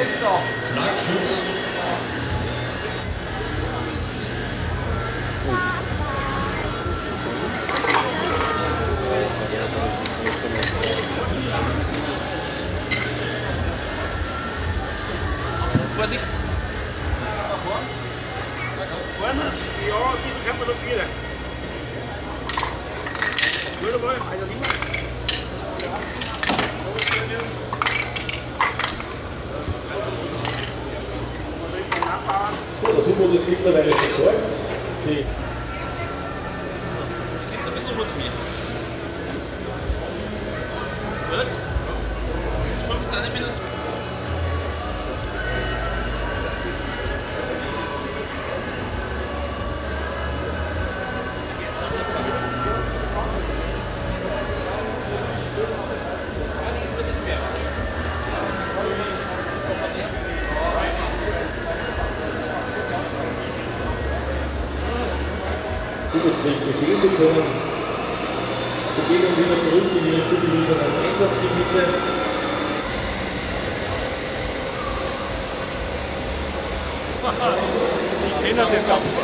Sechster. Schlagschuss. Vorsicht. Vorne? Ja, ein bisschen kann man noch viel. Nur dabei, einer lieber. So, da sind wir uns mittlerweile versorgt. Okay. So, jetzt ein bisschen Ruhe mir. Gut. Jetzt 15 Minuten. Befehl bekommen. Wir gehen dann wieder zurück in die unseren Einsatzgebiete. Ich kenne den Dampfer.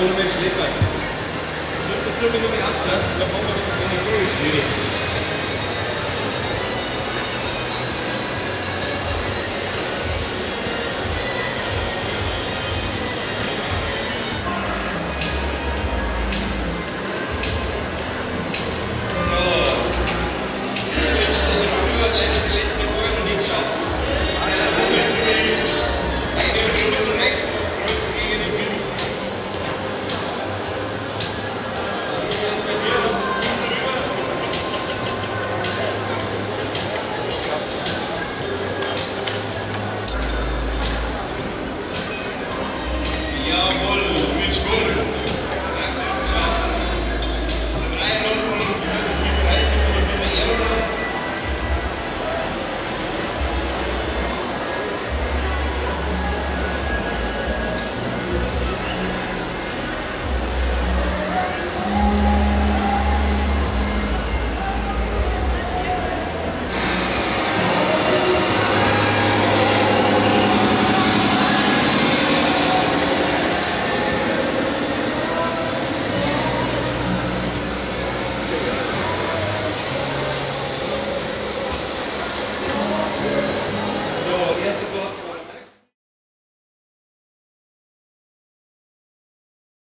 Nummer mit Schleppern. Sollte das Nummer noch nicht aussehen, dann machen wir das Nummer so, ist schwierig. Jawohl, mit Schuld.